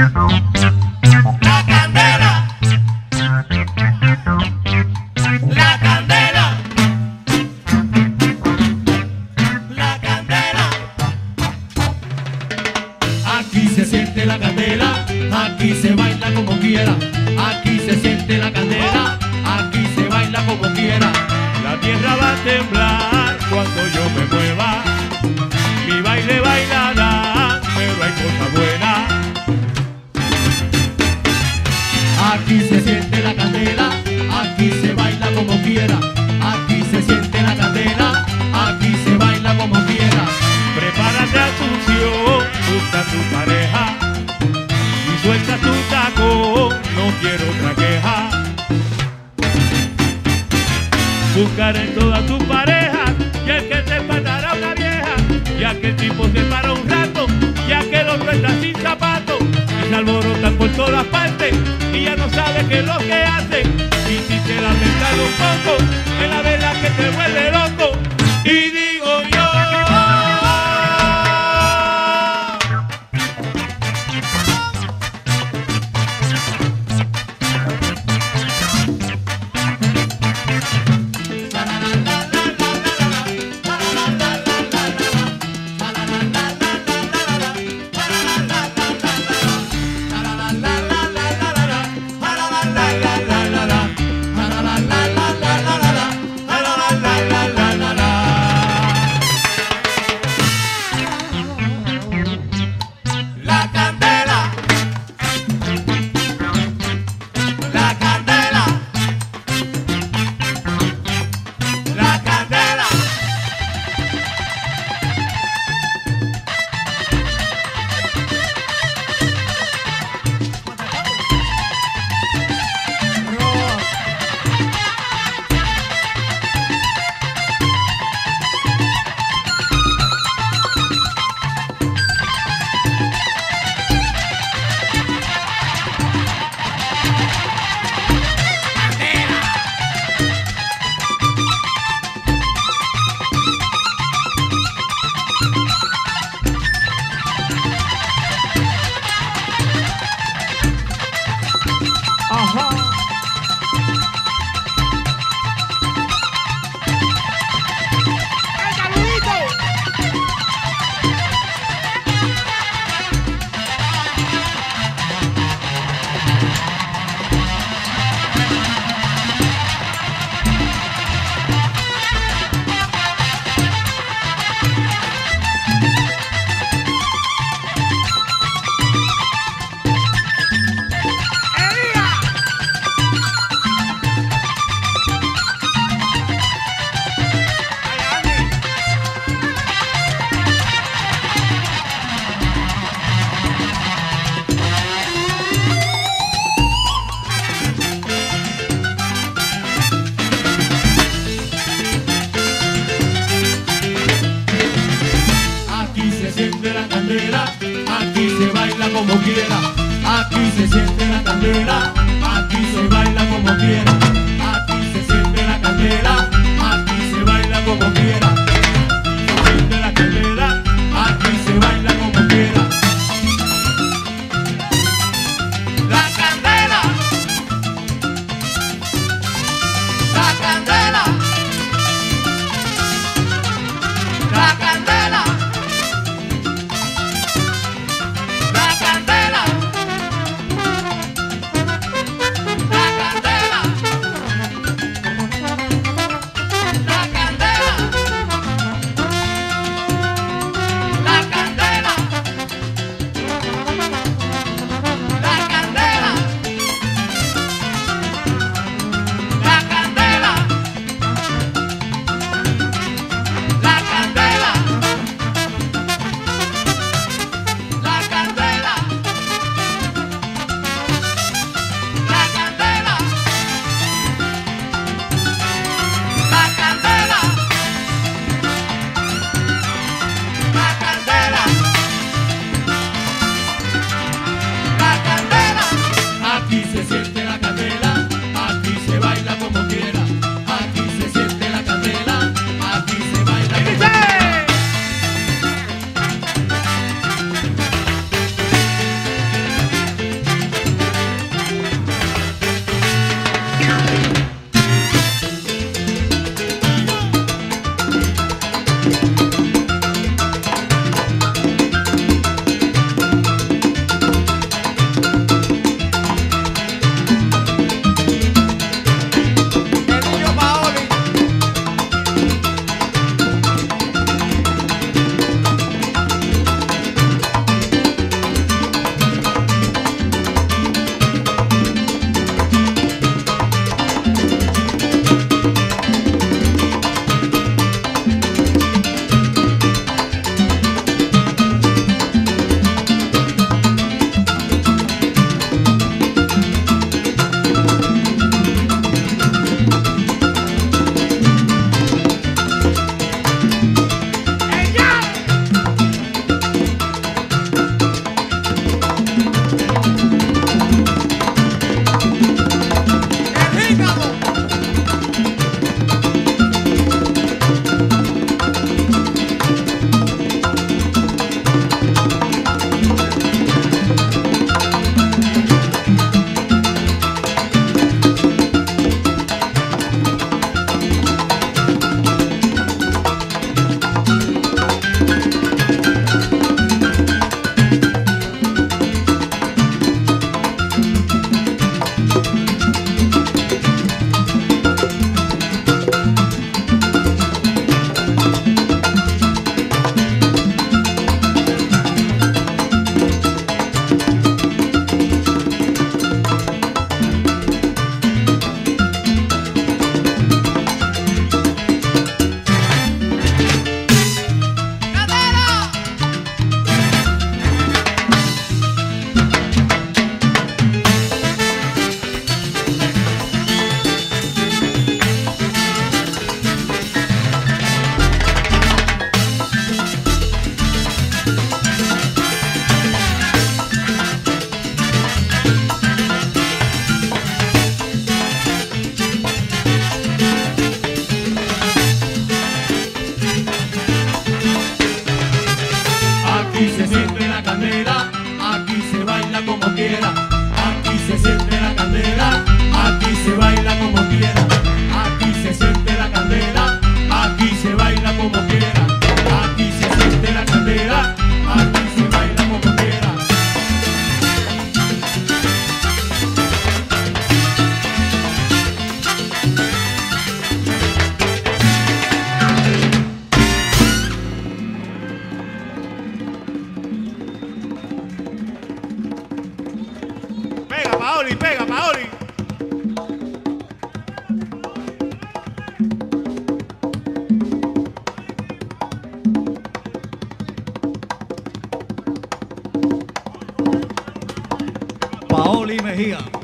La Candela, la Candela, la Candela. Aquí se siente la Candela, aquí se baila como quiera. Aquí se siente la Candela, aquí se baila como quiera. La tierra va a temblar cuando yo me mueva. Mi baile bailará, pero hay cosa buena. Aquí se siente la Candela, aquí se baila como quiera. Aquí se siente la Candela, aquí se baila como quiera. Prepárate a tu unción, busca tu pareja y suelta tu taco, no quiero otra queja. Buscaré en toda tu pareja y el que te espaldará una vieja, y aquel tipo se para un rato, y aquel otro está sin zapatos, y se alborotan por todas partes, y ya no sabe qué es lo que hace. Y si te la pensas un poco, es la verdad que te vuelve loco. Y digo yo, aquí se baila como quiera, aquí se siente la Candela, aquí se baila como quiera, aquí se siente la Candela, aquí se baila como quiera, se siente la Candela, aquí se baila como quiera. La Candela, la Candela, la Candela. La Candela. baila como quiera, aquí se siente la candela, aquí se baila como quiera, aquí se siente la candela, aquí se baila como quiera, aquí se siente la candela, aquí se baila como quiera. Paoli, pega, Paoli. Paoli Mejia.